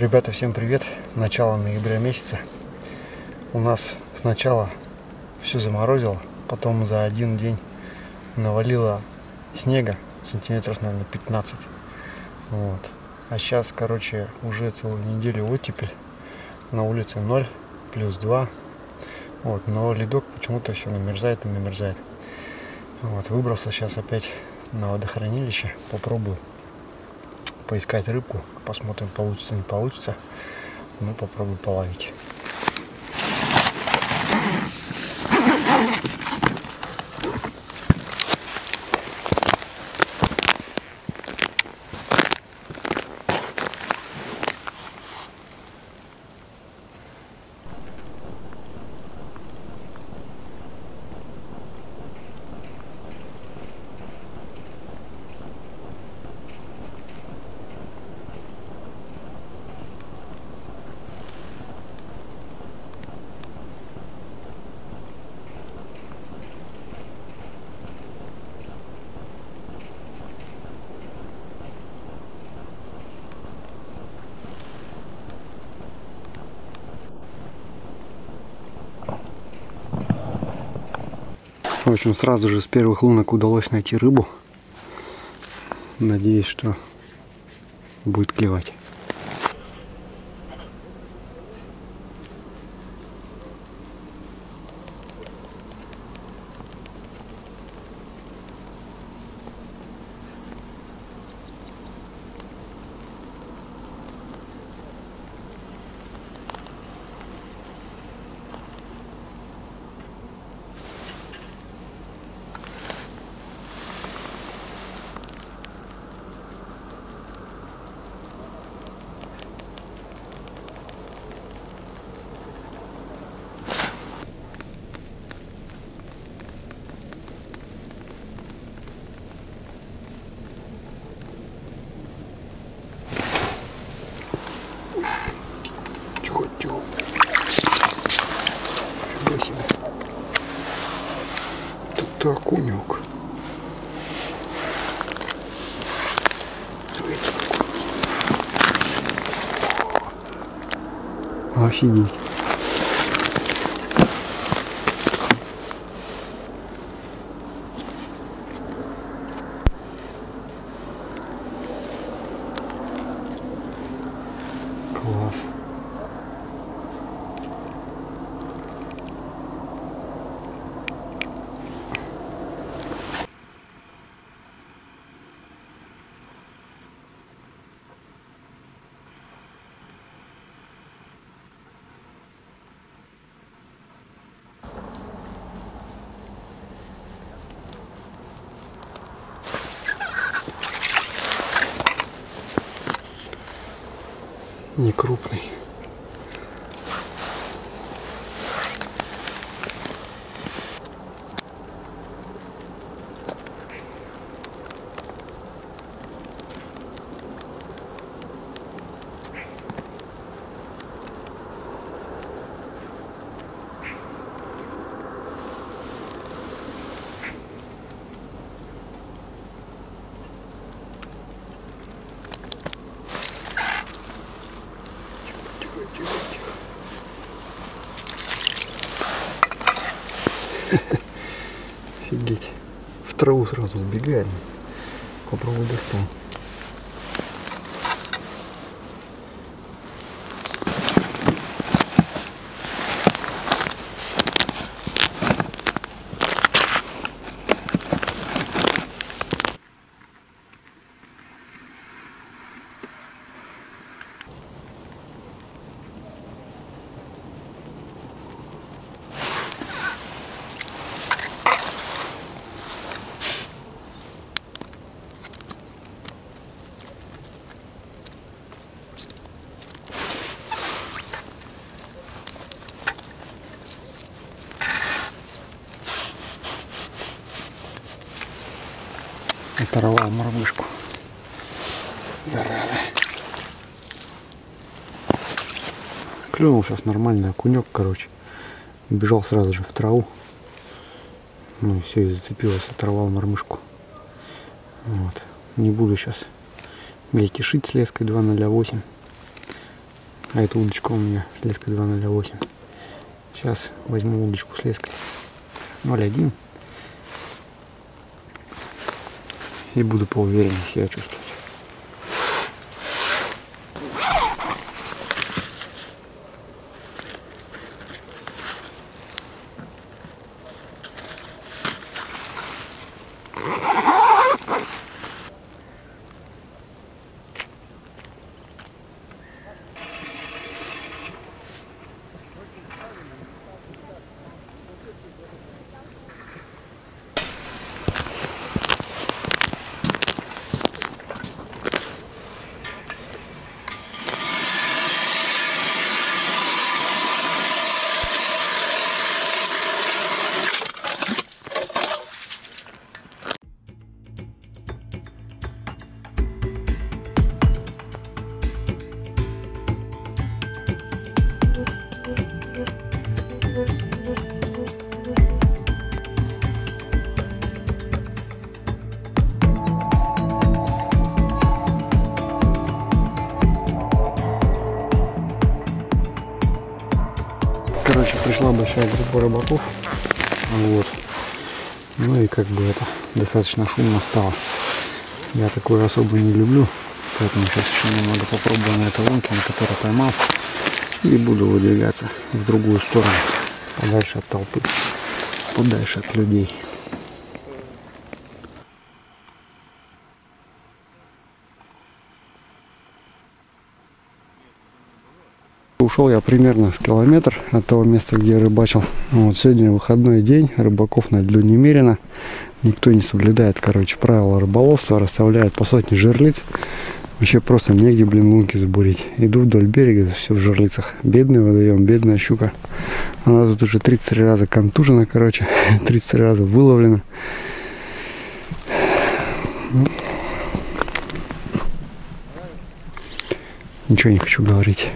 Ребята, всем привет! Начало ноября месяца. У нас сначала все заморозило, потом за один день навалило снега, сантиметров, наверное, 15. Вот. А сейчас, короче, уже целую неделю оттепель. На улице 0, плюс 2. Вот. Но ледок почему-то все намерзает и намерзает. Вот. Выбрался сейчас опять на водохранилище. Попробую поискать рыбку, посмотрим, получится, не получится. Ну, попробую половить. В общем, сразу же с первых лунок удалось найти рыбу. Надеюсь, что будет клевать. Тут-то окунек. Офигеть. Класс. Не крупный. Офигеть. В траву сразу убегает. Попробуй достань. Оторвал мормышку. Зараза. Клюнул сейчас нормальный окунек, короче. Бежал сразу же в траву. Ну и все, и зацепилось, оторвал мормышку. Вот. Не буду сейчас мельтешить с леской 2.08. А эта удочка у меня с леской 2.08. Сейчас возьму удочку с леской 0.1 и буду поувереннее себя чувствовать. Короче, пришла большая группа рыбаков, вот, ну и как бы это достаточно шумно стало. Я такое особо не люблю, поэтому сейчас еще немного попробую на этой лунке, на которой поймал, и буду выдвигаться в другую сторону, подальше от толпы, подальше от людей. Ушел я примерно с километр от того места, где я рыбачил. Вот, сегодня выходной день, рыбаков на льду немерено. Никто не соблюдает, короче, правила рыболовства, расставляют по сотне жерлиц. Вообще просто негде, блин, лунки забурить. Иду вдоль берега, все в жерлицах. Бедный водоем, бедная щука. Она тут уже 33 раза контужена, короче, 33 раза выловлена. Ничего не хочу говорить.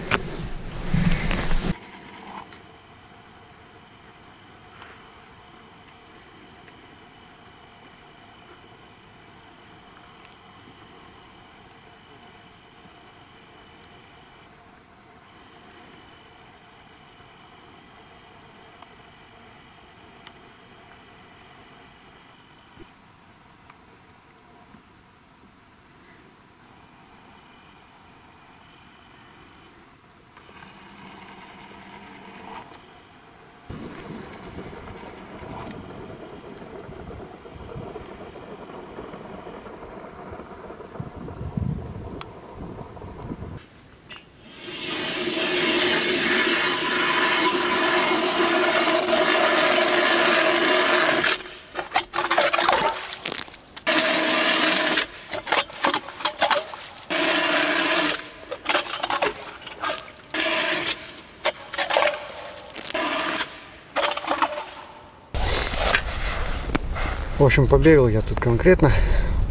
В общем, побегал я тут конкретно,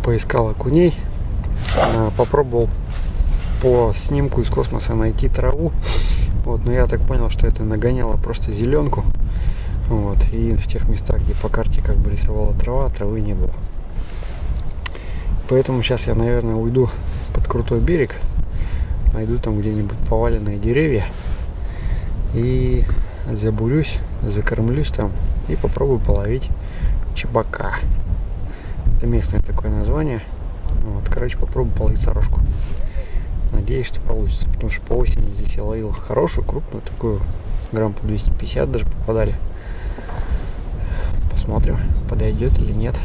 поискал окуней, попробовал по снимку из космоса найти траву, вот, но я так понял, что это нагоняло просто зеленку, вот, и в тех местах, где по карте как бы рисовала трава, травы не было. Поэтому сейчас я, наверное, уйду под крутой берег, найду там где-нибудь поваленные деревья и забурюсь, закормлюсь там и попробую половить чебака. Это местное такое название. Вот, короче, попробую половить сорожку. Надеюсь, что получится, потому что по осени здесь я ловил хорошую, крупную такую, грамм по 250 даже попадали. Посмотрим, подойдет или нет.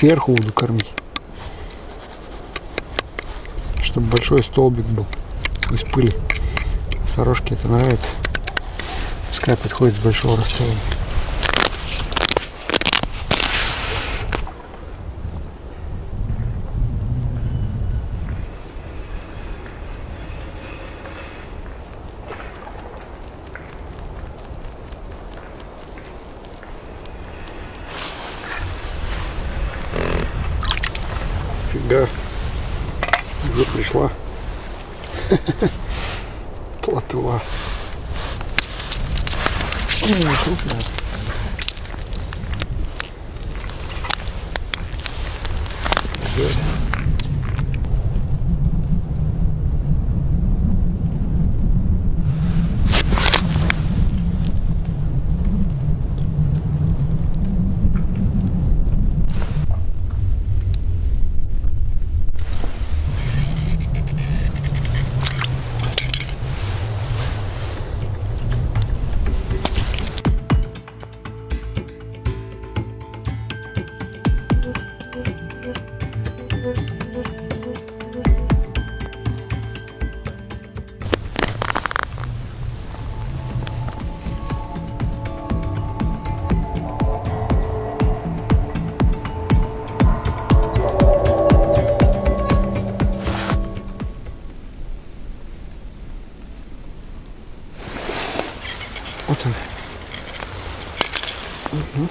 сверху буду кормить, чтобы большой столбик был из пыли. Сорожке это нравится, пускай подходит с большого расстояния. Фига, уже пришла плотва. Вот он. Угу.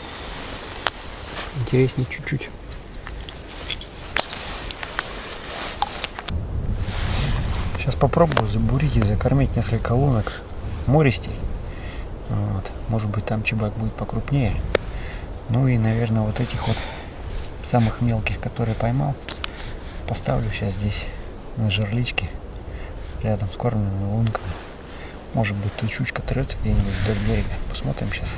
Интереснее чуть-чуть. Сейчас попробую забурить и закормить несколько лунок мористей. Вот. Может быть, там чебак будет покрупнее. Ну и, наверное, вот этих вот самых мелких, которые поймал, поставлю сейчас здесь на жерличке рядом с кормленными лунками. Может быть, тут щучка трется где-нибудь вдоль берега. Посмотрим сейчас.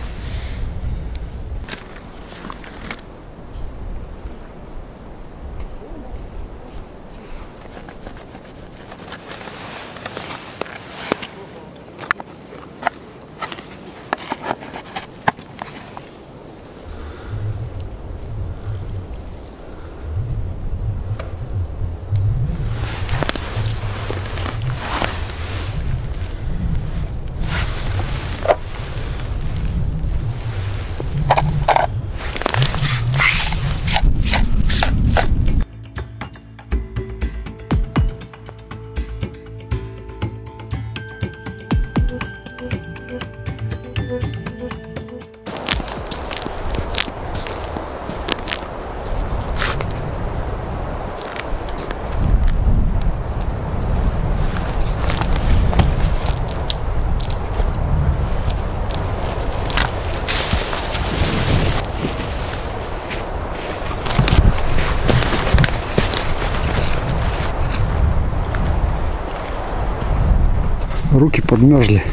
Руки подмерзли.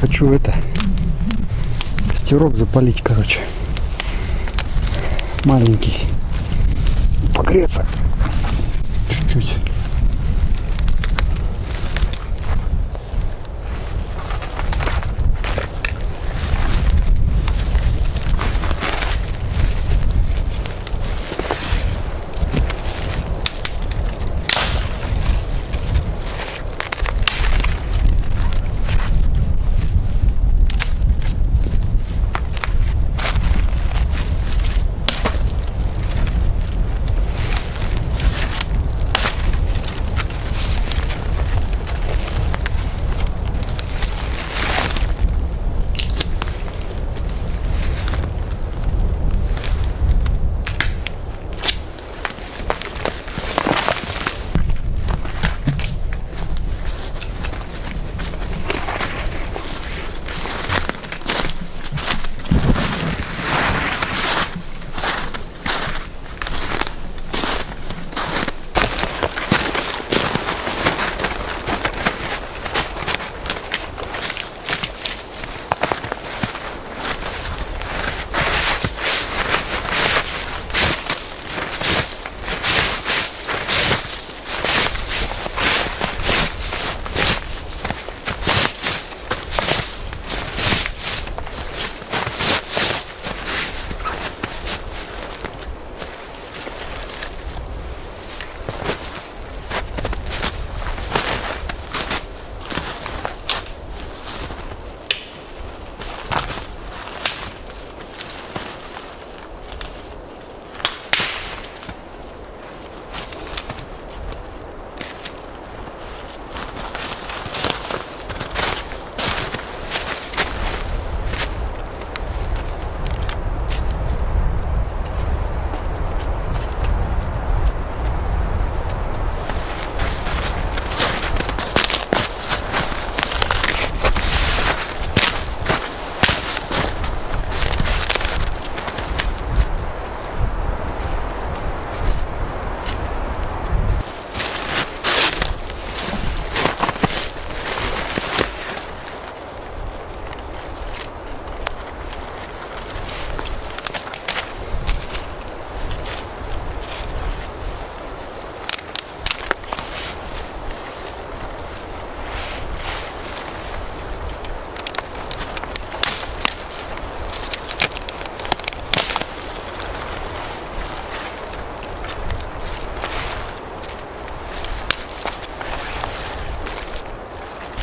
Хочу это костерок запалить, короче. Маленький. Погреться. Чуть-чуть.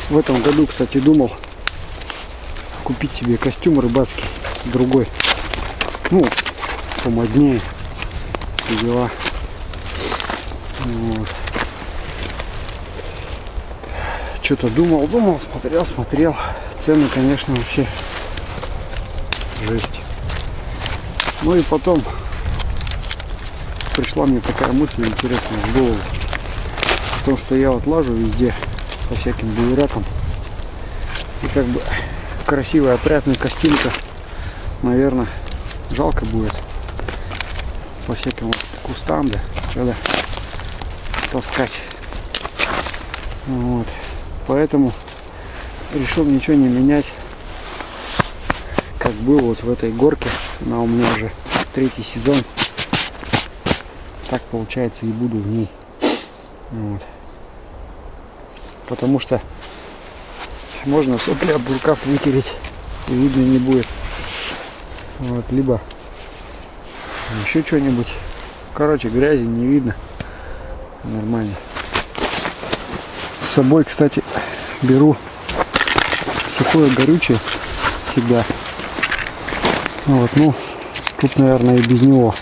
В этом году, кстати, думал купить себе костюм рыбацкий, другой, ну, помоднее, все дела. Вот. Что-то думал, смотрел. Цены, конечно, вообще жесть. Ну и потом пришла мне такая мысль интересная в голову. То, что я вот лажу везде по всяким буеракам. И как бы красивая, опрятная костюмка, наверное, жалко будет по всяким вот кустам, да, что-то таскать. Вот. Поэтому решил ничего не менять, как было вот в этой горке. Она у меня уже третий сезон. Так получается, и буду в ней. Вот. Потому что можно сопли об рукав вытереть, и видно не будет. Вот. Либо еще что-нибудь. Короче, грязи не видно. Нормально. С собой, кстати, беру сухое горючее всегда. Вот, ну, тут, наверное, и без него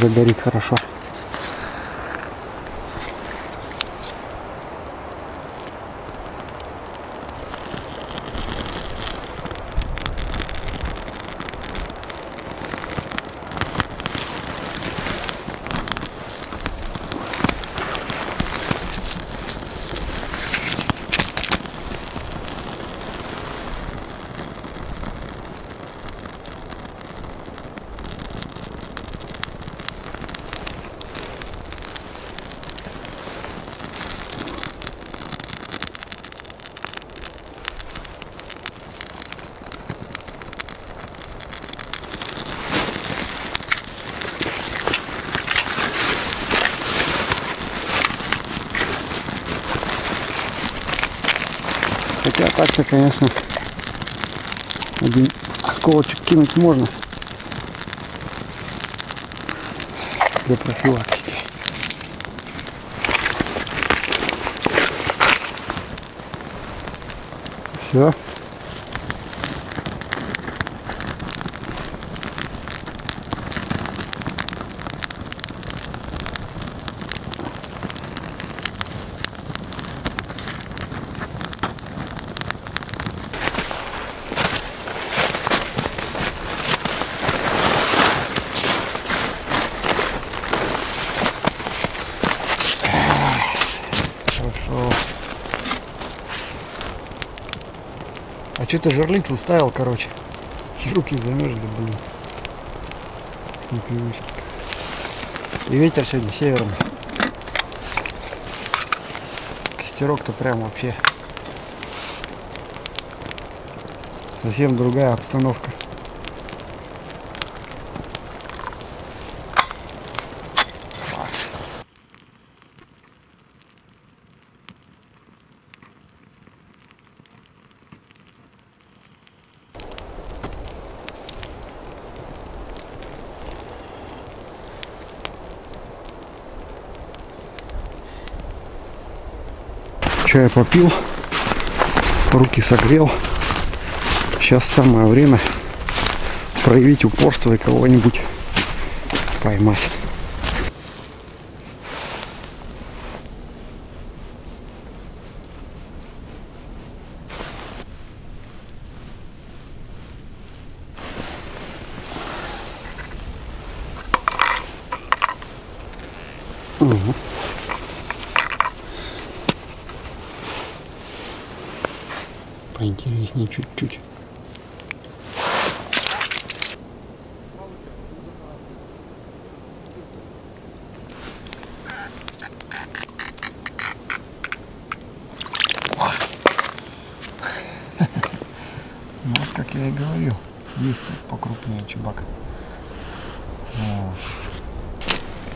загорит хорошо. Хотя так-то, конечно, один осколочек кинуть можно для профилактики. Все. А что-то жерлицу ставил, короче. Руки замерзли, блин. С непривычки. И ветер сегодня северный. Костерок-то прям вообще. Совсем другая обстановка. Чай попил, руки согрел. Сейчас самое время проявить упорство и кого-нибудь поймать. Угу. Интереснее чуть-чуть. Ну вот, как я и говорил, есть тут покрупнее чебак.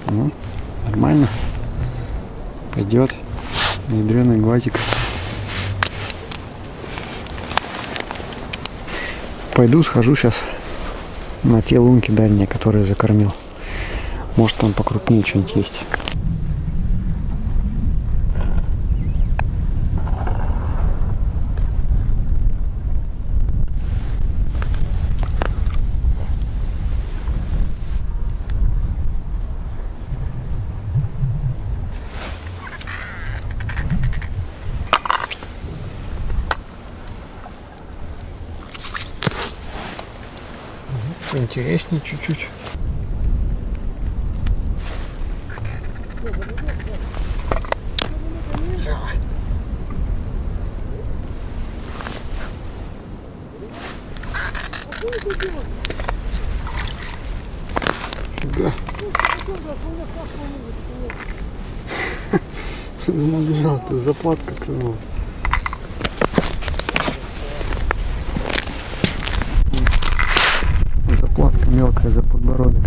Ну, нормально. Пойдет. Ядреный глазик. Пойду, схожу сейчас на те лунки дальние, которые закормил. Может, там покрупнее что-нибудь есть. поинтереснее чуть-чуть. Да. Замолчал, ты заплатка клюнула. Заплатка мелкая за подбородок.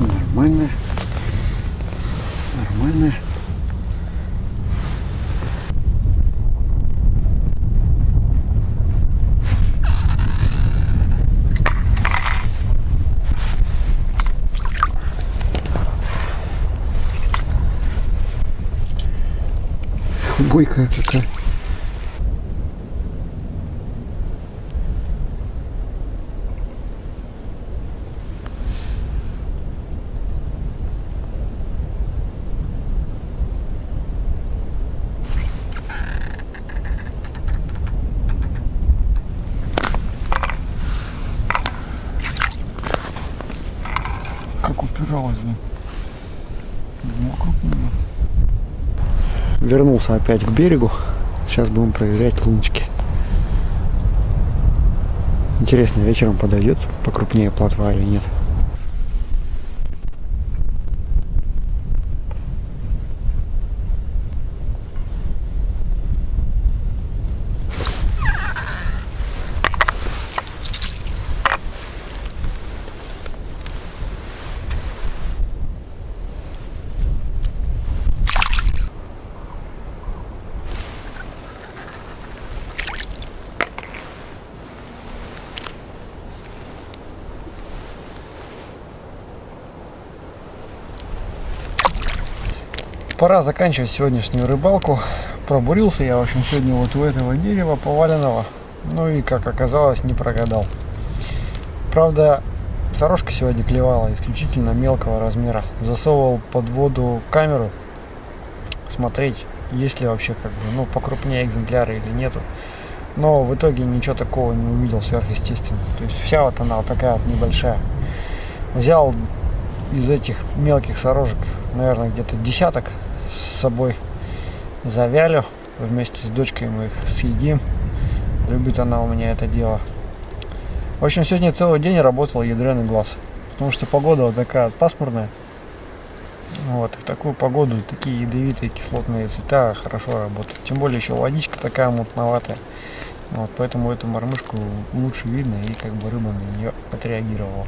Нормальная, нормальная. Бойкая какая. Вернулся опять к берегу. Сейчас будем проверять луночки. Интересно, вечером подойдет покрупнее плотва или нет. Пора заканчивать сегодняшнюю рыбалку. Пробурился я, в общем, сегодня вот у этого дерева поваленного. Ну и, как оказалось, не прогадал. Правда, сорожка сегодня клевала исключительно мелкого размера. Засовывал под воду камеру, смотреть, есть ли вообще как бы, ну, покрупнее экземпляры или нету. Но в итоге ничего такого не увидел сверхъестественного. То есть вся вот она вот такая вот небольшая. Взял из этих мелких сорожек, наверное, где-то десяток с собой, завялю вместе с дочкой, мы их съедим. Любит она у меня это дело. В общем, сегодня целый день работал ядреный глаз, потому что погода вот такая пасмурная. Вот, в такую погоду такие ядовитые кислотные цвета хорошо работают, тем более еще водичка такая мутноватая. Вот, поэтому эту мормышку лучше видно, и как бы рыба на нее отреагировала.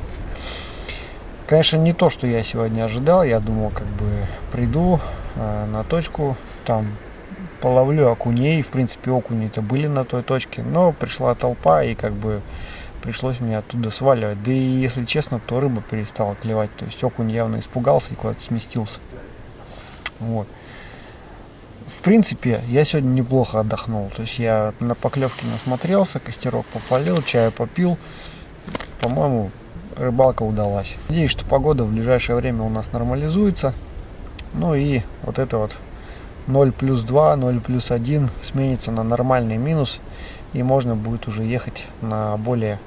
Конечно, не то, что я сегодня ожидал. Я думал, как бы приду на точку, там половлю окуней. В принципе, окуни-то были на той точке, но пришла толпа, и как бы пришлось мне оттуда сваливать. Да и, если честно, то рыба перестала клевать. То есть окунь явно испугался и куда-то сместился. Вот. В принципе, я сегодня неплохо отдохнул. То есть я на поклевке насмотрелся, костерок попалил, чаю попил. По-моему, рыбалка удалась. Надеюсь, что погода в ближайшее время у нас нормализуется. Ну и вот это вот 0 плюс 2, 0 плюс 1 сменится на нормальный минус. И можно будет уже ехать на более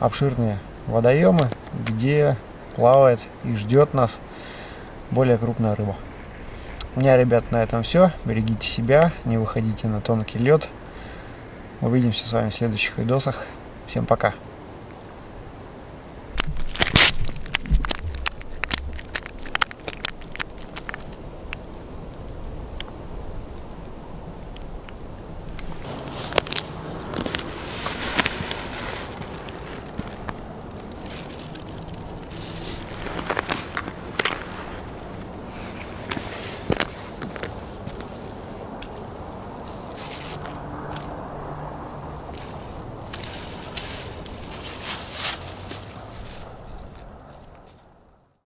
обширные водоемы, где плавает и ждет нас более крупная рыба. У меня, ребят, на этом все. Берегите себя, не выходите на тонкий лед. Увидимся с вами в следующих видосах. Всем пока!